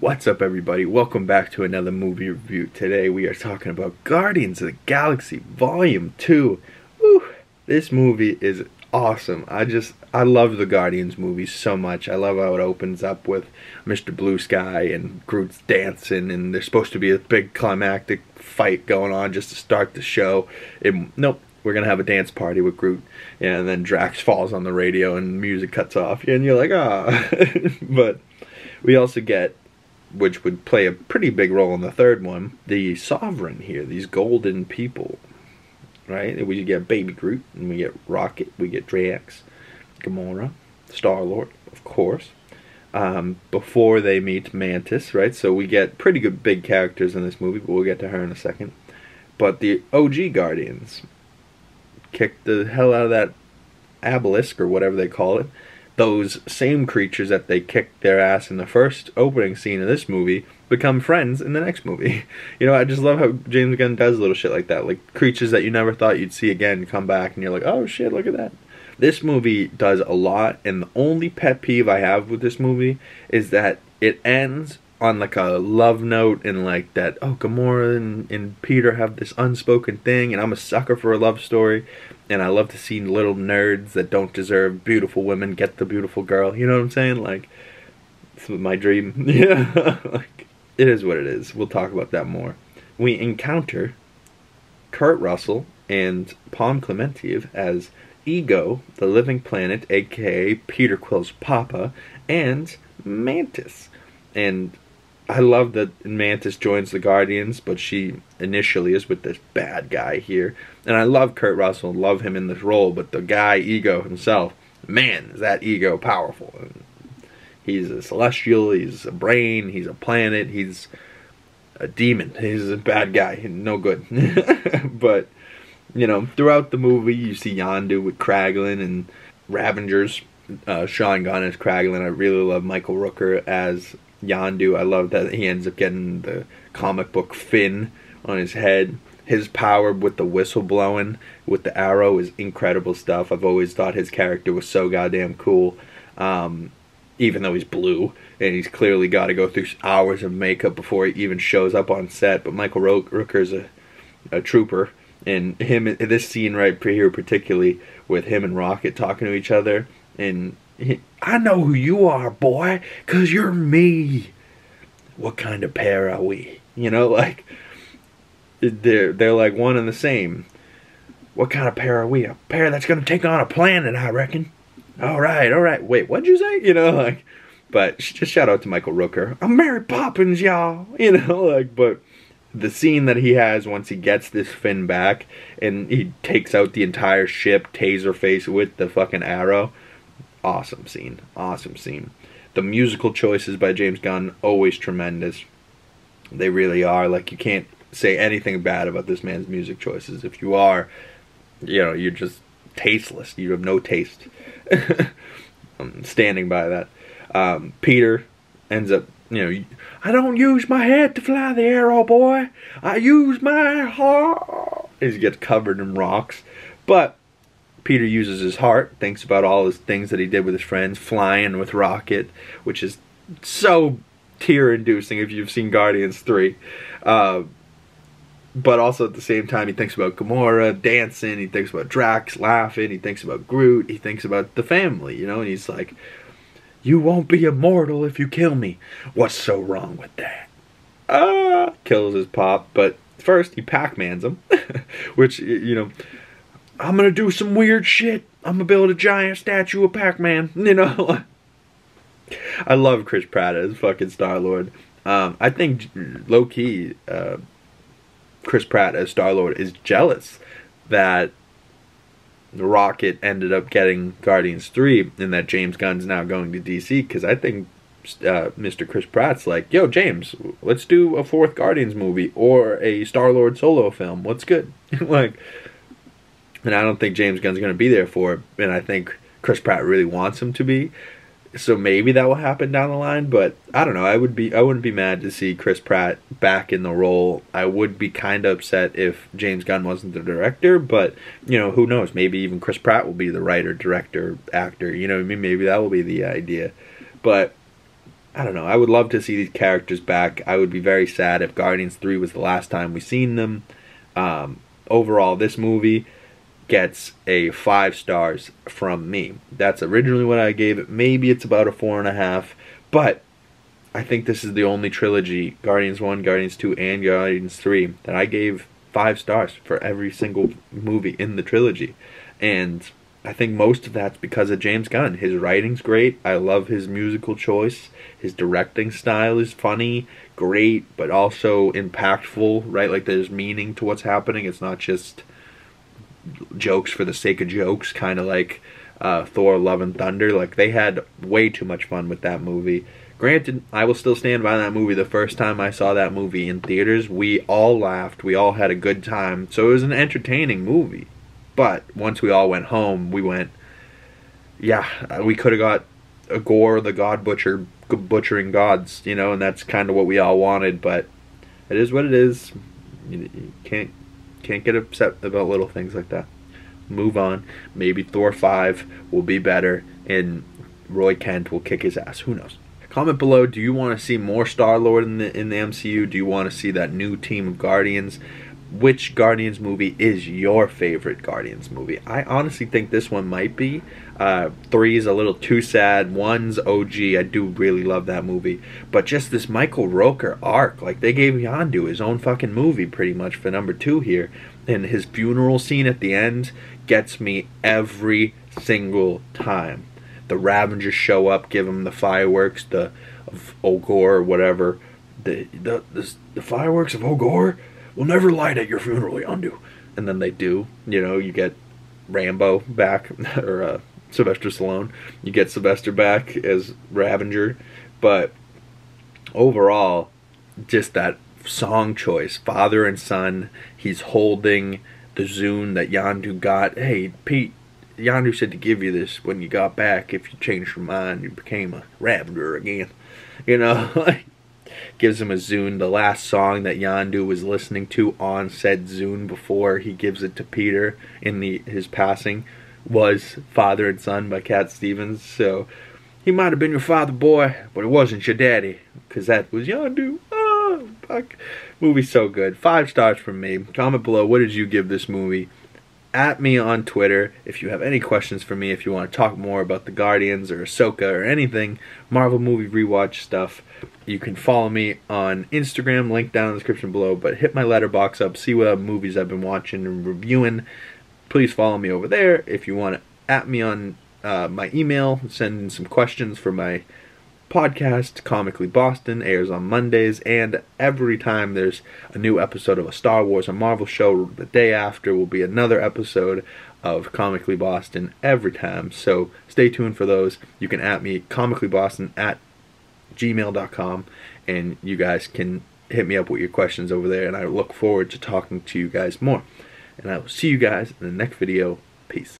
What's up, everybody? Welcome back to another movie review. Today we are talking about Guardians of the Galaxy Volume 2. Woo! This movie is awesome. I love the Guardians movies so much. I love how it opens up with Mr. Blue Sky and Groot's dancing, and there's supposed to be a big climactic fight going on just to start the show. Nope. We're going to have a dance party with Groot, and then Drax falls on the radio and music cuts off, and you're like, ah. But we also get, which would play a pretty big role in the third one, the Sovereign here, these golden people, right? We get Baby Groot, and we get Rocket, we get Drax, Gamora, Star-Lord, of course, before they meet Mantis, right? So we get pretty good big characters in this movie, but we'll get to her in a second. But the OG Guardians kicked the hell out of that obelisk, or whatever they call it. Those same creatures that they kicked their ass in the first opening scene of this movie become friends in the next movie. You know, I just love how James Gunn does little shit like that. Like, creatures that you never thought you'd see again come back, and you're like, oh shit, look at that. This movie does a lot, and the only pet peeve I have with this movie is that it ends on like a love note, and like that, oh, Gamora and Peter have this unspoken thing, and I'm a sucker for a love story, and I love to see little nerds that don't deserve beautiful women get the beautiful girl. You know what I'm saying? Like, it's my dream. Yeah. Like, it is what it is. We'll talk about that more. We encounter Kurt Russell and Pam Clementieff as Ego, the living planet, aka Peter Quill's papa, and Mantis. And I love that Mantis joins the Guardians, but she initially is with this bad guy here. And I love Kurt Russell, love him in this role, but the guy, Ego himself, man, is that Ego powerful. He's a celestial, he's a brain, he's a planet, he's a demon, he's a bad guy, no good. But, you know, throughout the movie, you see Yondu with Kraglin and Ravengers. Sean Gunn as Kraglin. I really love Michael Rooker as Yondu. I love that he ends up getting the comic book fin on his head. His power with the whistle blowing, with the arrow, is incredible stuff. I've always thought his character was so goddamn cool, even though he's blue, and he's clearly got to go through hours of makeup before he even shows up on set. But Michael Rooker's a trooper, and him, this scene right here particularly, with him and Rocket talking to each other, and I know who you are, boy, 'cause you're me. What kind of pair are we? You know, like, they're like one and the same. What kind of pair are we? A pair that's gonna take on a planet, I reckon. All right. Wait, what'd you say? You know, like, but just shout out to Michael Rooker. I'm Mary Poppins, y'all. You know, like, but the scene that he has once he gets this fin back and he takes out the entire ship, Taserface with the fucking arrow. Awesome scene. Awesome scene. The musical choices by James Gunn, always tremendous. They really are. Like, you can't say anything bad about this man's music choices. If you are, you know, you're just tasteless. You have no taste. I'm standing by that. Peter ends up, you know, I don't use my head to fly the arrow, boy. I use my heart. He gets covered in rocks. But Peter uses his heart, thinks about all his things that he did with his friends, flying with Rocket, which is so tear-inducing if you've seen Guardians 3. But also at the same time, he thinks about Gamora dancing, he thinks about Drax laughing, he thinks about Groot, he thinks about the family, you know, and he's like, you won't be immortal if you kill me. What's so wrong with that? Kills his pop, but first he Pac-Mans him, which, you know, I'm gonna do some weird shit. I'm gonna build a giant statue of Pac-Man. You know, I love Chris Pratt as fucking Star-Lord. I think low-key, Chris Pratt as Star-Lord is jealous that Rocket ended up getting Guardians 3 and that James Gunn's now going to DC, because I think Mr. Chris Pratt's like, yo, James, let's do a fourth Guardians movie or a Star-Lord solo film. What's good? Like, and I don't think James Gunn's going to be there for it, and I think Chris Pratt really wants him to be. So maybe that will happen down the line, but I don't know. I wouldn't be mad to see Chris Pratt back in the role. I would be kind of upset if James Gunn wasn't the director, but, you know, who knows? Maybe even Chris Pratt will be the writer, director, actor. You know what I mean? Maybe that will be the idea. But I don't know. I would love to see these characters back. I would be very sad if Guardians 3 was the last time we seen them. Overall, this movie gets a 5 stars from me. That's originally what I gave it. Maybe it's about a 4.5, but I think this is the only trilogy, Guardians 1, Guardians 2, and Guardians 3, that I gave 5 stars for every single movie in the trilogy. And I think most of that's because of James Gunn. His writing's great. I love his musical choice. His directing style is funny, great, but also impactful, right? Like, there's meaning to what's happening. It's not just jokes for the sake of jokes, kind of like Thor Love and Thunder. Like, they had way too much fun with that movie. Granted, I will still stand by that movie. The first time I saw that movie in theaters, we all laughed. We all had a good time. So it was an entertaining movie. But once we all went home, we went, yeah, we could have got Agor, the God Butcher, butchering gods, you know, and that's kind of what we all wanted. But it is what it is. You can't get upset about little things like that. Move on. Maybe Thor 5 will be better, and Roy Kent will kick his ass. Who knows? Comment below, do you want to see more Star-Lord in the MCU? Do you want to see that new team of Guardians? Which Guardians movie is your favorite Guardians movie? I honestly think this one might be. 3 is a little too sad. 1's OG. I do really love that movie. But just this Michael Rooker arc. Like, they gave Yondu his own fucking movie pretty much for number 2 here. And his funeral scene at the end gets me every single time. The Ravengers show up, give him the fireworks, the of Ogor or whatever. The fireworks of Ogor will never light at your funeral, Yondu. And then they do. You know, you get Rambo back, or Sylvester Stallone. You get Sylvester back as Ravenger. But overall, just that song choice, father and son. He's holding the Zune that Yondu got. Hey, Pete. Yondu said to give you this when you got back. If you changed your mind, you became a Ravenger again. You know, like, gives him a Zune. The last song that Yondu was listening to on said Zune before he gives it to Peter in his passing was Father and Son by Cat Stevens. So, he might have been your father, boy, but it wasn't your daddy, because that was Yondu. Oh, fuck. Movie's so good. 5 stars from me. Comment below, what did you give this movie? At me on Twitter if you have any questions for me, if you want to talk more about the Guardians or Ahsoka or anything, Marvel movie rewatch stuff. You can follow me on Instagram, link down in the description below, but hit my Letterboxd up, see what movies I've been watching and reviewing. Please follow me over there. If you want to at me on my email, send in some questions for my podcast, Comically Boston, airs on Mondays, and every time there's a new episode of a Star Wars or Marvel show, the day after will be another episode of Comically Boston every time, so stay tuned for those. You can at me, comicallyboston@gmail.com, and you guys can hit me up with your questions over there, and I look forward to talking to you guys more. And I will see you guys in the next video. Peace.